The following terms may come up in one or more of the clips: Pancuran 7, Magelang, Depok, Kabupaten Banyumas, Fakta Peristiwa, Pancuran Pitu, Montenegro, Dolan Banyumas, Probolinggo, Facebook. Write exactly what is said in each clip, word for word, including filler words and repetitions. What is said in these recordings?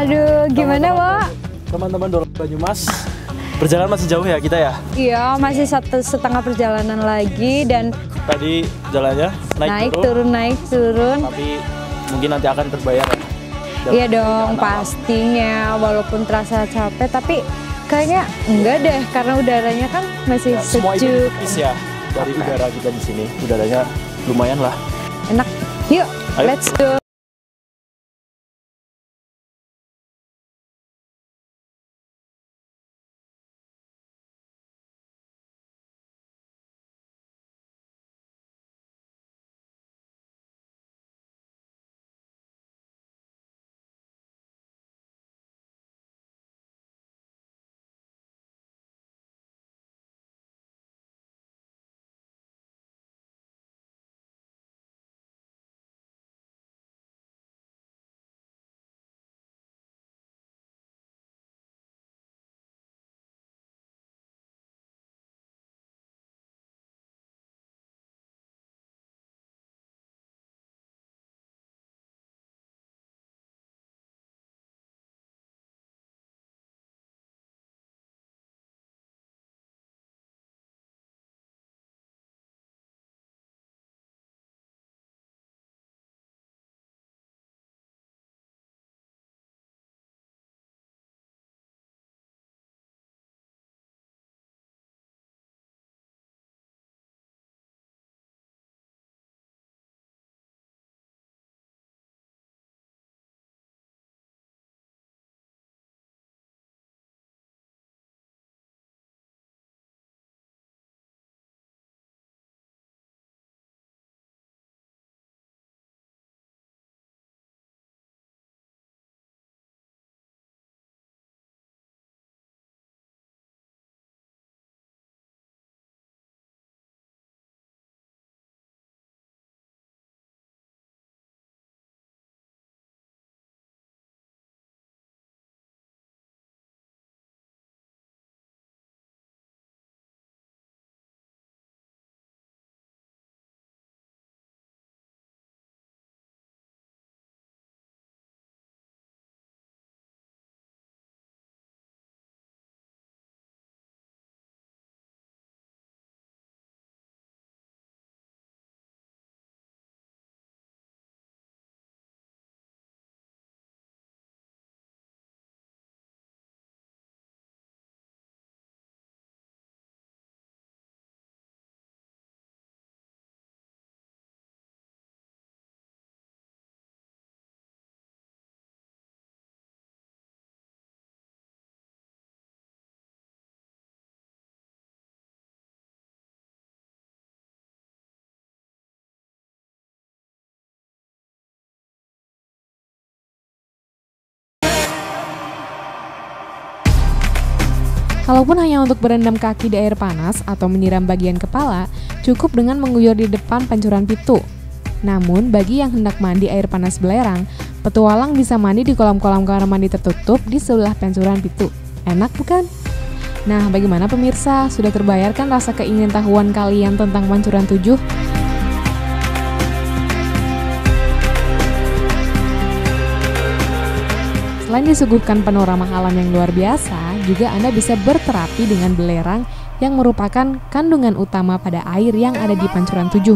Aduh, gimana Wak? Teman-teman Dolan Banyumas, perjalanan masih jauh ya kita ya? Iya, masih satu setengah perjalanan lagi dan tadi jalannya naik, naik turun, turun, naik turun. Tapi mungkin nanti akan terbayar ya? Iya dong, pastinya. Alam. Walaupun terasa capek, tapi kayaknya enggak deh, karena udaranya kan masih ya, sejuk. Semua ya, dari udara kita di sini, udaranya lumayan lah. Enak. Yuk, ayo. Let's go. Kalaupun hanya untuk berendam kaki di air panas atau menyiram bagian kepala, cukup dengan mengguyur di depan pancuran Pitu. Namun, bagi yang hendak mandi air panas belerang, petualang bisa mandi di kolam-kolam kamar mandi tertutup di sebelah pancuran Pitu. Enak bukan? Nah, bagaimana pemirsa? Sudah terbayarkan rasa keingin tahuan kalian tentang pancuran tujuh? Selain disuguhkan panorama alam yang luar biasa, juga Anda bisa berterapi dengan belerang yang merupakan kandungan utama pada air yang ada di Pancuran tujuh.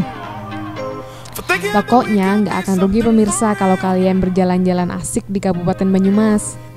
Pokoknya nggak akan rugi pemirsa kalau kalian berjalan-jalan asik di Kabupaten Banyumas.